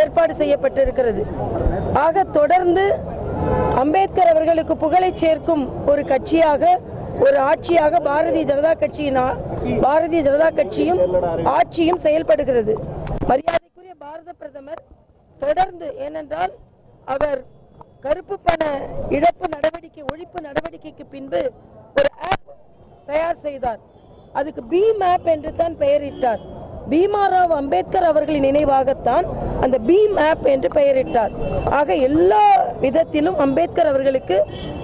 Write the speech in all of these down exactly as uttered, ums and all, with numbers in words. ஏற்பாடு செய்யப்பட்டிருக்கிறது. ஆக தொடர்ந்து அம்பேத்கர் அவர்களுக்கு புகழை சேர்க்கும் ஒரு கட்சியாக ஒரு ஆட்சியாக பாரதிய ஜனதா கட்சியினா பாரதிய ஜனதா கட்சியும் ஆட்சியும் செயல்படுகிறது. மரியாதைக்குரிய பாரத பிரதமர் தொடர்ந்து, ஏனென்றால் அவர் கருப்பு பண இழப்பு நடவடிக்கை ஒழிப்பு நடவடிக்கைக்கு பின்பு ஒரு ஆப் தயார் செய்தார். அதுக்கு பி மேப் என்று தான் பெயரிட்டார். பீமாராவ் அம்பேத்கர் அவர்களின் நினைவாகத்தான் அந்த பி மேப் என்று பெயரிட்டார். ஆக எல்லா விதத்திலும் அம்பேத்கர் அவர்களுக்கு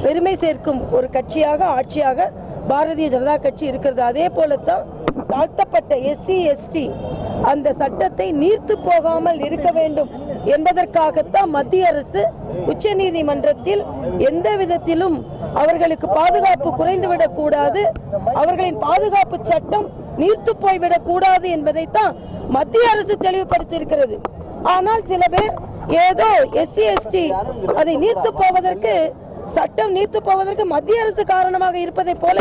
பெருமை சேர்க்கும் ஒரு கட்சியாக ஆட்சியாக பாரதிய ஜனதா கட்சி இருக்கிறது. அதே போலத்தான் தாழ்த்தப்பட்ட எஸ்சி எஸ்டி அந்த சட்டத்தை நீர்த்து போகாமல் இருக்க வேண்டும் என்பதற்காகத்தான் மத்திய அரசு உச்ச நீதிமன்றத்தில் எந்த விதத்திலும் அவர்களுக்கு பாதுகாப்பு குறைந்துவிடக் கூடாது, அவர்களின் பாதுகாப்பு சட்டம் நீர்த்து போய்விடக் கூடாது என்பதைத்தான் மத்திய அரசு தெளிவுபடுத்தியிருக்கிறது. ஆனால் சில பேர் ஏதோ எஸ்சி எஸ்டி அதை நீர்த்து போவதற்கு சட்டம் நீர்த்து போவதற்கு மத்திய அரசு காரணமாக இருப்பதை போல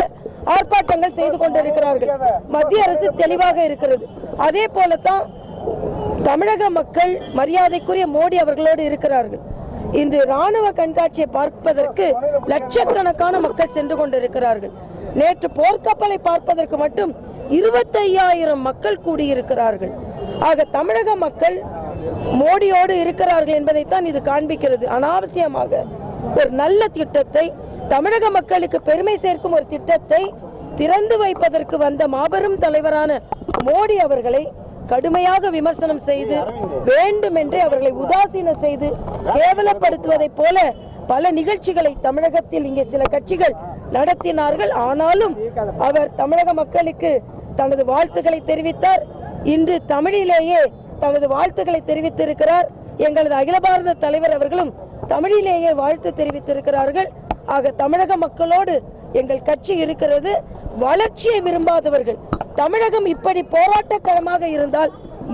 ஆர்ப்பாட்டங்கள் செய்து கொண்டிருக்கிறார்கள். மத்திய அரசு தெளிவாக இருக்கிறது. அதே போலத்தான் தமிழக மக்கள் மரியாதைக்குரிய மோடி அவர்களோடு இருக்கிறார்கள். இன்று ராணுவ கண்காட்சியை பார்ப்பதற்கு லட்சக்கணக்கான மக்கள் சென்று கொண்டிருக்கிறார்கள். நேற்று போர்க்கப்பலை பார்ப்பதற்கு மட்டும் இருபத்தி ஐயாயிரம் மக்கள் கூடியிருக்கிறார்கள். ஆக தமிழக மக்கள் மோடியோடு இருக்கிறார்கள் என்பதைத்தான் இது காண்பிக்கிறது. அனாவசியமாக ஒரு நல்ல திட்டத்தை, தமிழக மக்களுக்கு பெருமை சேர்க்கும் ஒரு திட்டத்தை திறந்து வைப்பதற்கு வந்த மாபெரும் தலைவரான மோடி அவர்களை கடுமையாக விமர்சனம் செய்து வேண்டுமென்றே அவர்களை உதாசீன செய்து கேவலப்படுத்துவதை போல பல நிகழ்ச்சிகளை தமிழகத்தில் இங்கே சில கட்சிகள் நடத்தினார்கள். ஆனாலும் அவர் தமிழக மக்களுக்கு தனது வாழ்த்துக்களை தெரிவித்தார். இன்று தமிழிலேயே தனது வாழ்த்துக்களை தெரிவித்திருக்கிறார். எங்களது அகில பாரத தலைவர் அவர்களும் தமிழிலேயே வாழ்த்து தெரிவித்திருக்கிறார்கள். ஆக தமிழக மக்களோடு எங்கள் கட்சி இருக்கிறது. வளர்ச்சியை விரும்பாதவர்கள், தமிழகம் இப்படி போராட்ட களமாக இருந்தால்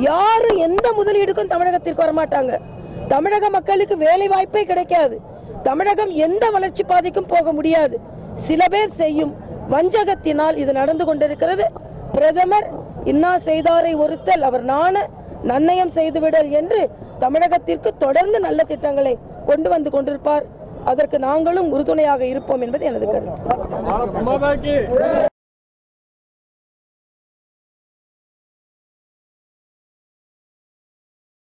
யாரு எந்த முதலீடுக்கும் தமிழகத்திற்கு வரமாட்டாங்க. தமிழக மக்களுக்கு வேலை வாய்ப்பே கிடைக்காது. தமிழகம் எந்த வளர்ச்சி பாதைக்கும் போக முடியாது. சில பேர் செய்யும் வஞ்சகத்தினால் இது நடந்து கொண்டிருக்கிறது. பிரதமர் இன்னா செய்தாரை ஒருத்தல் அவர் நான நன்னயம் செய்துவிடல் என்று தமிழகத்திற்கு தொடர்ந்து நல்ல திட்டங்களை கொண்டு வந்து கொண்டிருப்பார். அதற்கு நாங்களும் உறுதுணையாக இருப்போம் என்பது எனது கருத்து.